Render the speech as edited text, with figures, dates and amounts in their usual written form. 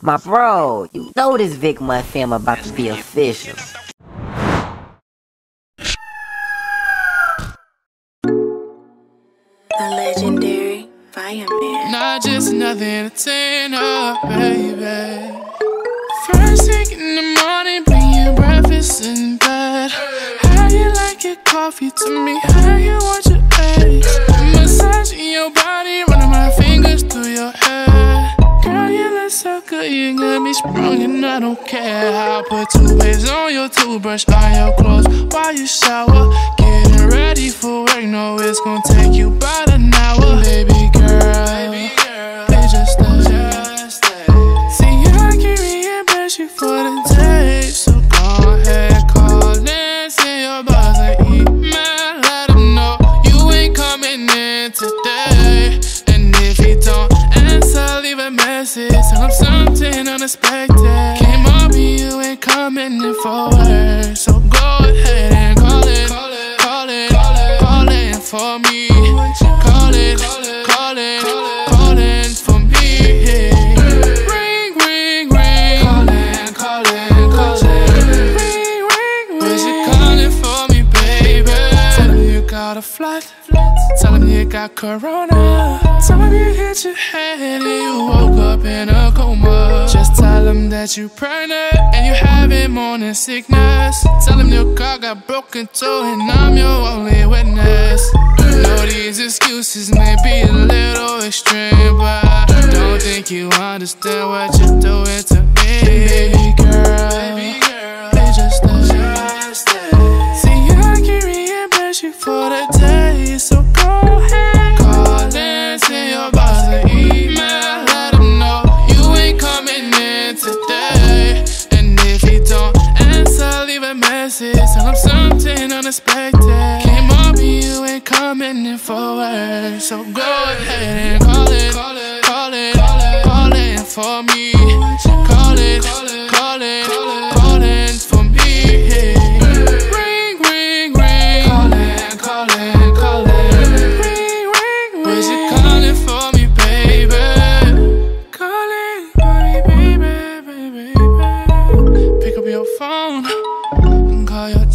My bro, you know this Vic Munn film about to be official. A legendary fireman. Not just another entertainer, baby. First thing in the morning, bring your breakfast in bed. How you like your coffee? To me, how you want your eggs? Massaging your body, running my fingers through your hair. Girl, you look so good, you got me sprung and I don't care. I'll put two waves on your toothbrush, on your clothes while you shower. Getting ready for work, no, it's gonna take you about an hour. Baby girl, they just you for the day, so go ahead, call and send your boss an email, let him know you ain't coming in today. And if he don't answer, leave a message, tell him something unexpected. Came up, you ain't coming in for work, so go ahead and call it, call it, call it, call it, call it for me, call it, call it, call it, call it for me. Tell him you got corona. Tell him you hit your head and you woke up in a coma. Just tell him that you pregnant and you having morning sickness. Tell him your car got broken too and I'm your only witness. You know these excuses may be a little extreme, but I don't think you understand what you're doing to me. Baby girl, they just for the day, so go ahead, call and send your boss an email, let him know you ain't coming in today. And if he don't answer, leave a message, tell him something unexpected. Came up, you ain't coming in for work, so go ahead and call it, call it, call it, call it, call it for me, call it, call it, call it, call it for me. Call your